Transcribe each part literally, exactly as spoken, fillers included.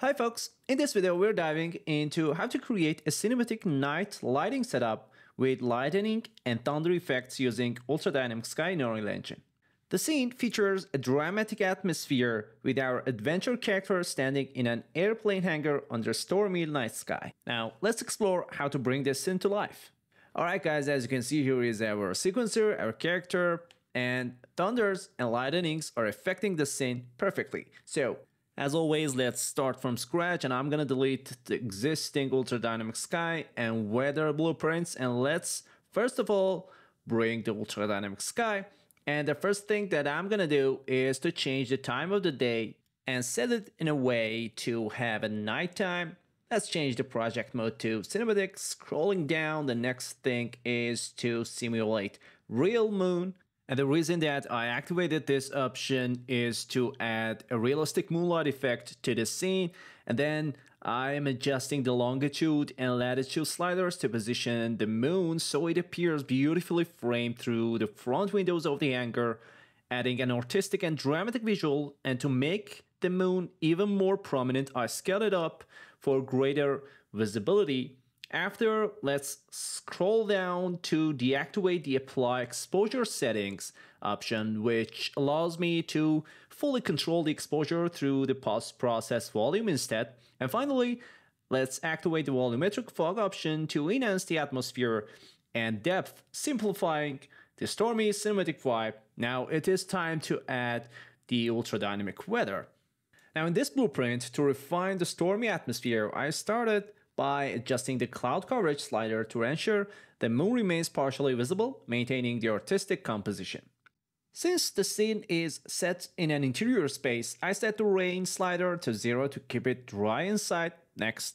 Hi folks, in this video we're diving into how to create a cinematic night lighting setup with lightning and thunder effects using Ultradynamic Sky Neural Engine. The scene features a dramatic atmosphere with our adventure character standing in an airplane hangar under stormy night sky. Now let's explore how to bring this scene to life. Alright guys, as you can see here is our sequencer, our character, and thunders and lightnings are affecting the scene perfectly. So, as always, let's start from scratch and I'm gonna delete the existing Ultradynamic Sky and weather blueprints, and let's first of all bring the Ultradynamic Sky, and the first thing that I'm gonna do is to change the time of the day and set it in a way to have a nighttime. Let's change the project mode to cinematic. Scrolling down, the next thing is to simulate real moon. And the reason that I activated this option is to add a realistic moonlight effect to the scene, and then I'm adjusting the longitude and latitude sliders to position the moon so it appears beautifully framed through the front windows of the hangar, adding an artistic and dramatic visual. And to make the moon even more prominent, I scaled it up for greater visibility. After, let's scroll down to deactivate the apply exposure settings option, which allows me to fully control the exposure through the post-process volume instead. And finally, let's activate the volumetric fog option to enhance the atmosphere and depth, simplifying the stormy cinematic vibe. Now it is time to add the ultradynamic weather. Now in this blueprint, to refine the stormy atmosphere, I started by adjusting the cloud coverage slider to ensure the moon remains partially visible, maintaining the artistic composition. Since the scene is set in an interior space, I set the rain slider to zero to keep it dry inside. Next,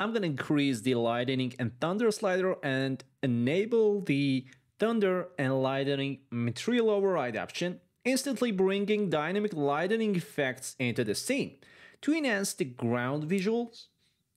I'm gonna increase the lightning and thunder slider and enable the thunder and lightning material override option, instantly bringing dynamic lightning effects into the scene. To enhance the ground visuals,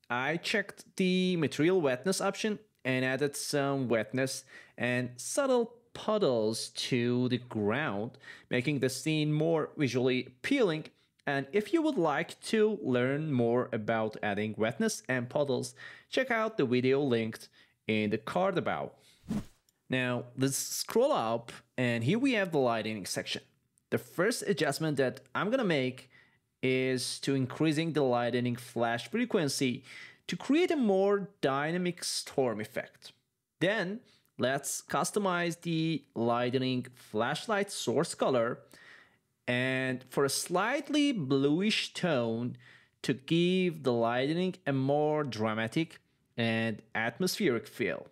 I checked the material wetness option and added some wetness and subtle puddles to the ground, making the scene more visually appealing. And if you would like to learn more about adding wetness and puddles, check out the video linked in the card above. Now let's scroll up, and here we have the lighting section. The first adjustment that I'm gonna make is to increasing the lightning flash frequency to create a more dynamic storm effect. Then let's customize the lightning flashlight source color and for a slightly bluish tone to give the lightning a more dramatic and atmospheric feel.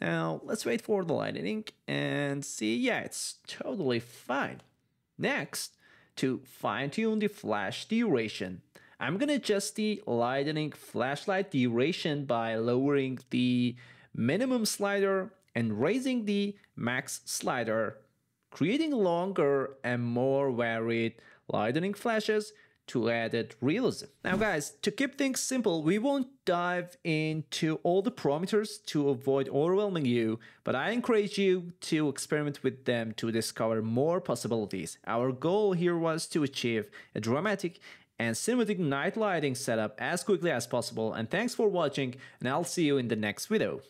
Now let's wait for the lightning and see, yeah, it's totally fine. Next, to fine-tune the flash duration, I'm gonna adjust the lightning flashlight duration by lowering the minimum slider and raising the max slider, creating longer and more varied lightning flashes to added realism. Now guys, to keep things simple, we won't dive into all the parameters to avoid overwhelming you, but I encourage you to experiment with them to discover more possibilities. Our goal here was to achieve a dramatic and cinematic night lighting setup as quickly as possible, and thanks for watching, and I'll see you in the next video.